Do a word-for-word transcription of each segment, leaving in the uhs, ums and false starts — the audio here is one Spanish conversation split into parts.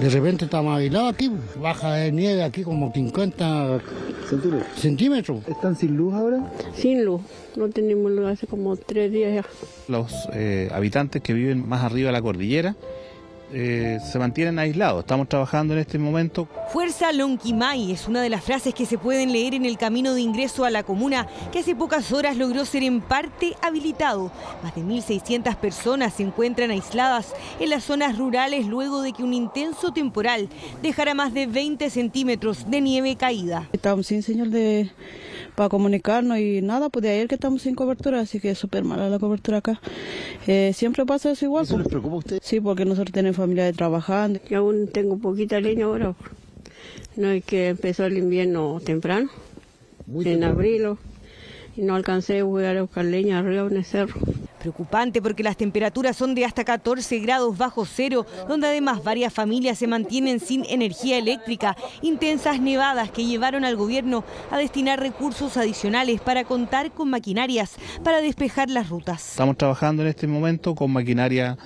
De repente está maguilado aquí, baja de nieve aquí como cincuenta centímetros. centímetros. ¿Están sin luz ahora? Sin luz, no tenemos luz hace como tres días ya. Los eh, habitantes que viven más arriba de la cordillera eh, se mantienen aislados, estamos trabajando en este momento. Fuerza Lonquimay es una de las frases que se pueden leer en el camino de ingreso a la comuna, que hace pocas horas logró ser en parte habilitado. Más de mil seiscientas personas se encuentran aisladas en las zonas rurales luego de que un intenso temporal dejara más de veinte centímetros de nieve caída. Estamos sin señal de, para comunicarnos y nada, pues de ayer que estamos sin cobertura, así que es súper mala la cobertura acá. Eh, siempre pasa eso igual. ¿Eso les preocupa a ustedes? Sí, porque nosotros tenemos familia de trabajando. Yo aún tengo poquita leña ahora. No es que empezó el invierno temprano, Muy en temprano. abril, y no alcancé a buscar a buscar leña arriba en el cerro. Preocupante porque las temperaturas son de hasta catorce grados bajo cero, donde además varias familias se mantienen sin energía eléctrica, intensas nevadas que llevaron al gobierno a destinar recursos adicionales para contar con maquinarias para despejar las rutas. Estamos trabajando en este momento con maquinaria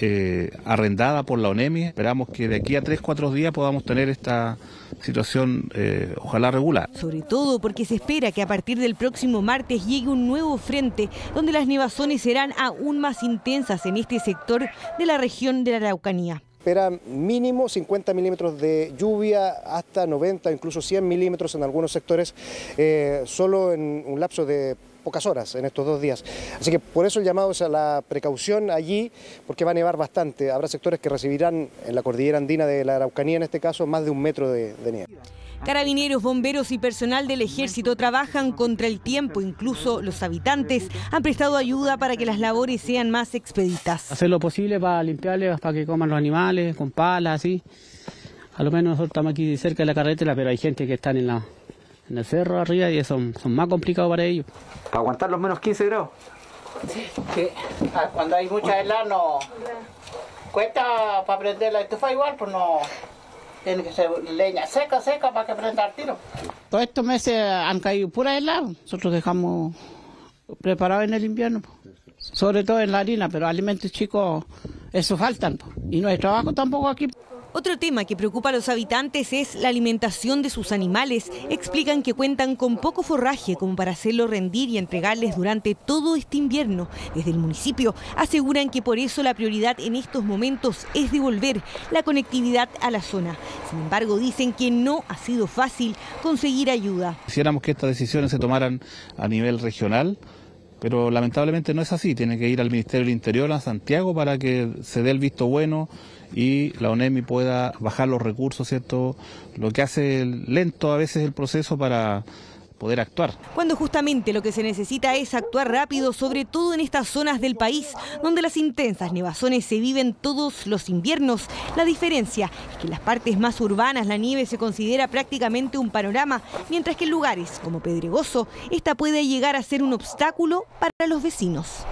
Eh, arrendada por la ONEMI. Esperamos que de aquí a tres, cuatro días podamos tener esta situación eh, ojalá regular. Sobre todo porque se espera que a partir del próximo martes llegue un nuevo frente donde las nevazones serán aún más intensas en este sector de la región de la Araucanía. Esperan mínimo cincuenta milímetros de lluvia, hasta noventa, incluso cien milímetros en algunos sectores, eh, solo en un lapso de pocas horas en estos dos días. Así que por eso el llamado es a la precaución allí, porque va a nevar bastante. Habrá sectores que recibirán, en la cordillera andina de la Araucanía en este caso, más de un metro de, de nieve. Carabineros, bomberos y personal del ejército trabajan contra el tiempo. Incluso los habitantes han prestado ayuda para que las labores sean más expeditas. Hacer lo posible para limpiarles, para que coman los animales, con palas, así. A lo menos nosotros estamos aquí cerca de la carretera, pero hay gente que está en la... en el cerro arriba y son, son más complicados para ellos. ¿Para aguantar los menos quince grados? Sí, cuando hay mucha helada no... Cuesta para prender la estufa igual, pues no... Tiene que ser leña seca, seca para que prenda el tiro. Todos estos meses han caído pura helada. Nosotros dejamos preparados en el invierno, sobre todo en la harina, pero alimentos chicos, eso faltan. Y no hay trabajo tampoco aquí. Otro tema que preocupa a los habitantes es la alimentación de sus animales. Explican que cuentan con poco forraje como para hacerlo rendir y entregarles durante todo este invierno. Desde el municipio aseguran que por eso la prioridad en estos momentos es devolver la conectividad a la zona. Sin embargo, dicen que no ha sido fácil conseguir ayuda. Quisiéramos que estas decisiones se tomaran a nivel regional, pero lamentablemente no es así. Tiene que ir al Ministerio del Interior, a Santiago, para que se dé el visto bueno y la ONEMI pueda bajar los recursos, ¿cierto? Lo que hace lento a veces el proceso para poder actuar. Cuando justamente lo que se necesita es actuar rápido, sobre todo en estas zonas del país, donde las intensas nevazones se viven todos los inviernos. La diferencia es que en las partes más urbanas la nieve se considera prácticamente un panorama, mientras que en lugares como Pedregoso, esta puede llegar a ser un obstáculo para los vecinos.